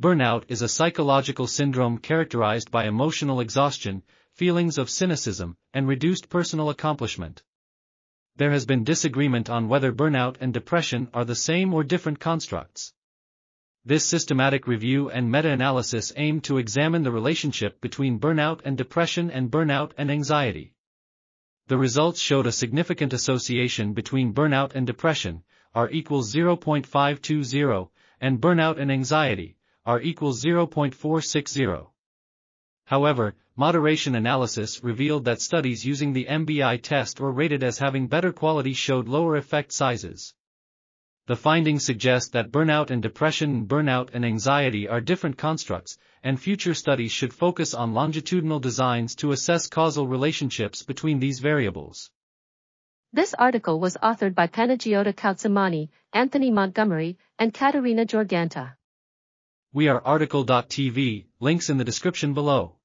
Burnout is a psychological syndrome characterized by emotional exhaustion, feelings of cynicism, and reduced personal accomplishment. There has been disagreement on whether burnout and depression are the same or different constructs. This systematic review and meta-analysis aim to examine the relationship between burnout and depression and burnout and anxiety. The results showed a significant association between burnout and depression, R equals 0.520, and burnout and anxiety, R equals 0.460. However, moderation analysis revealed that studies using the MBI test or rated as having better quality showed lower effect sizes. The findings suggest that burnout and anxiety are different constructs, and future studies should focus on longitudinal designs to assess causal relationships between these variables. This article was authored by Panagiota Koutsimani, Anthony Montgomery, and Katerina Giorganta. We are RTCL.TV, links in the description below.